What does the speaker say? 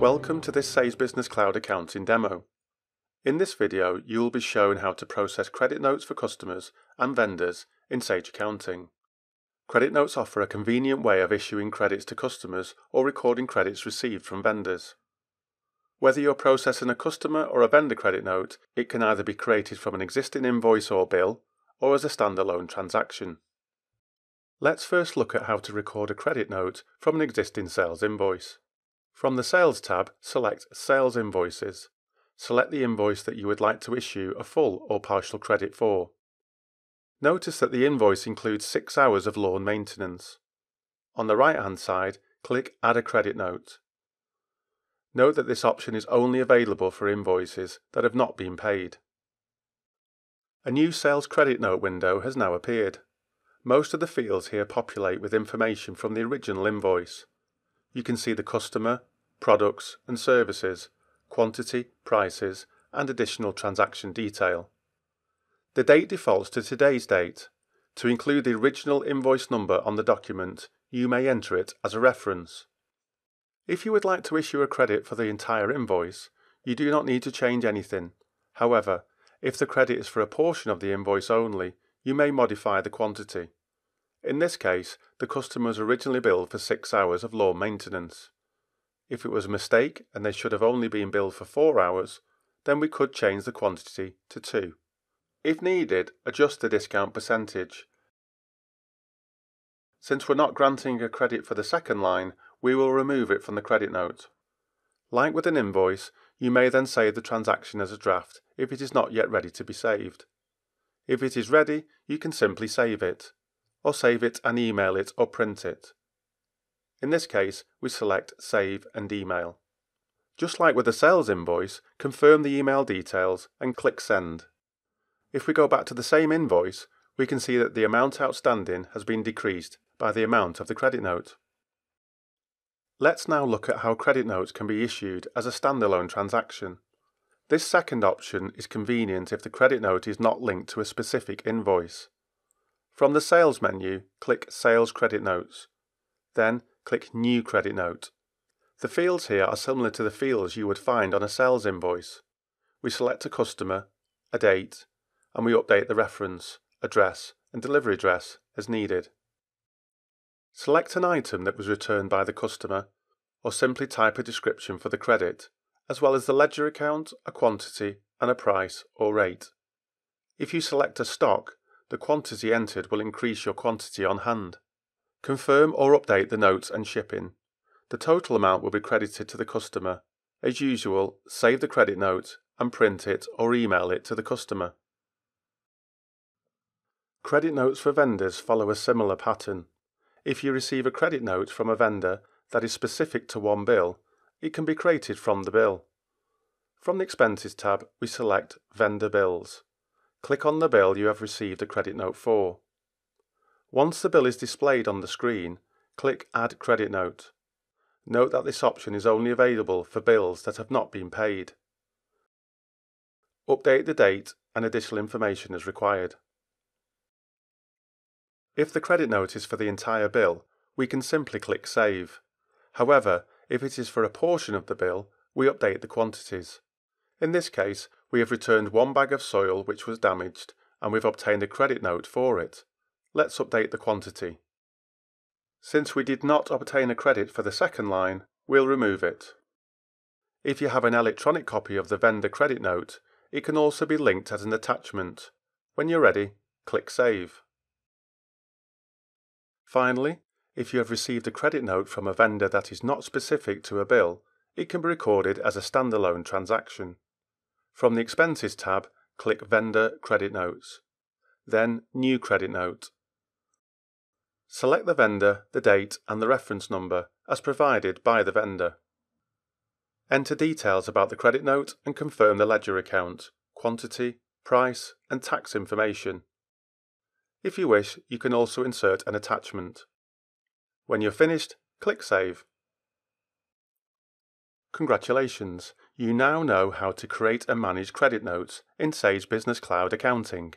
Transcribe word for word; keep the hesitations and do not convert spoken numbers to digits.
Welcome to this Sage Business Cloud Accounting demo. In this video, you will be shown how to process credit notes for customers and vendors in Sage Accounting. Credit notes offer a convenient way of issuing credits to customers or recording credits received from vendors. Whether you're processing a customer or a vendor credit note, it can either be created from an existing invoice or bill, or as a standalone transaction. Let's first look at how to record a credit note from an existing sales invoice. From the Sales tab, select Sales Invoices. Select the invoice that you would like to issue a full or partial credit for. Notice that the invoice includes six hours of lawn maintenance. On the right-hand side, click Add a Credit Note. Note that this option is only available for invoices that have not been paid. A new Sales Credit Note window has now appeared. Most of the fields here populate with information from the original invoice. You can see the customer, products and services, quantity, prices, and additional transaction detail. The date defaults to today's date. To include the original invoice number on the document, you may enter it as a reference. If you would like to issue a credit for the entire invoice, you do not need to change anything. However, if the credit is for a portion of the invoice only, you may modify the quantity. In this case, the customer was originally billed for six hours of lawn maintenance. If it was a mistake and they should have only been billed for four hours, then we could change the quantity to two. If needed, adjust the discount percentage. Since we're not granting a credit for the second line, we will remove it from the credit note. Like with an invoice, you may then save the transaction as a draft if it is not yet ready to be saved. If it is ready, you can simply save it, or save it and email it or print it. In this case, we select Save and Email. Just like with the sales invoice, confirm the email details and click Send. If we go back to the same invoice, we can see that the amount outstanding has been decreased by the amount of the credit note. Let's now look at how credit notes can be issued as a standalone transaction. This second option is convenient if the credit note is not linked to a specific invoice. From the Sales menu, click Sales Credit Notes. Then, click New Credit Note. The fields here are similar to the fields you would find on a sales invoice. We select a customer, a date, and we update the reference, address, and delivery address as needed. Select an item that was returned by the customer, or simply type a description for the credit, as well as the ledger account, a quantity, and a price or rate. If you select a stock, the quantity entered will increase your quantity on hand. Confirm or update the notes and shipping. The total amount will be credited to the customer. As usual, save the credit note and print it or email it to the customer. Credit notes for vendors follow a similar pattern. If you receive a credit note from a vendor that is specific to one bill, it can be created from the bill. From the Expenses tab, we select Vendor Bills. Click on the bill you have received a credit note for. Once the bill is displayed on the screen, click Add Credit Note. Note that this option is only available for bills that have not been paid. Update the date and additional information as required. If the credit note is for the entire bill, we can simply click Save. However, if it is for a portion of the bill, we update the quantities. In this case, we have returned one bag of soil which was damaged, and we've obtained a credit note for it. Let's update the quantity. Since we did not obtain a credit for the second line, we'll remove it. If you have an electronic copy of the vendor credit note, it can also be linked as an attachment. When you're ready, click Save. Finally, if you have received a credit note from a vendor that is not specific to a bill, it can be recorded as a standalone transaction. From the Expenses tab, click Vendor Credit Notes, then New Credit Note. Select the vendor, the date, and the reference number as provided by the vendor. Enter details about the credit note and confirm the ledger account, quantity, price, and tax information. If you wish, you can also insert an attachment. When you're finished, click Save. Congratulations! You now know how to create and manage credit notes in Sage Business Cloud Accounting.